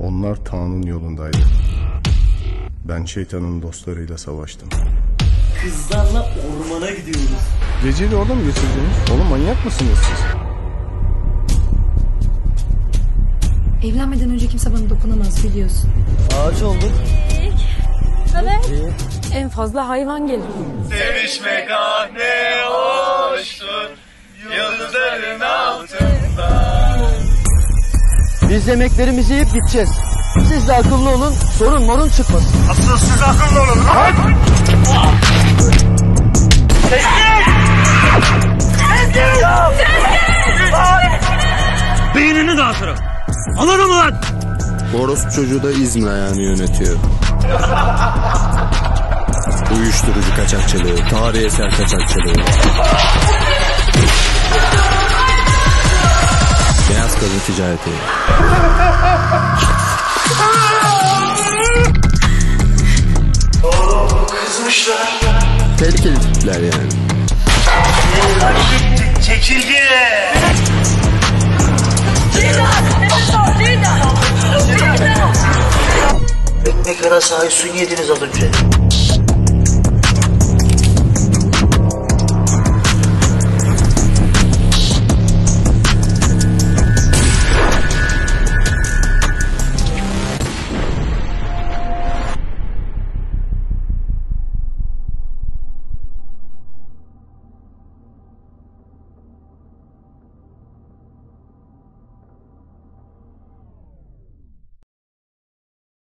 Onlar Tanrı'nın yolundaydı. Ben şeytanın dostlarıyla savaştım. Kızlarla ormana gidiyoruz. Geceyi orada mı geçirdiniz? Oğlum manyak mısınız siz? Evlenmeden önce kimse bana dokunamaz biliyorsun. Ağaç olduk. Evet. En fazla hayvan gelir. Sevişmek ah ne hoştur. Yıldızların altında. Biz yemeklerimizi yiyip gideceğiz. Siz de akıllı olun, sorun morun çıkmasın. Asıl siz akıllı olun. Beynini dağıtırım. Alırım lan. Boros çocuğu da İzmir ayağını yönetiyor. Uyuşturucu kaçakçılığı, tarihi eser kaçakçılığı. Beyaz kadın ticareti. Oğlum kızmışlar. Tehlikeli tipler yani. Çekilge. Ekmek arası aysun yediniz az önce.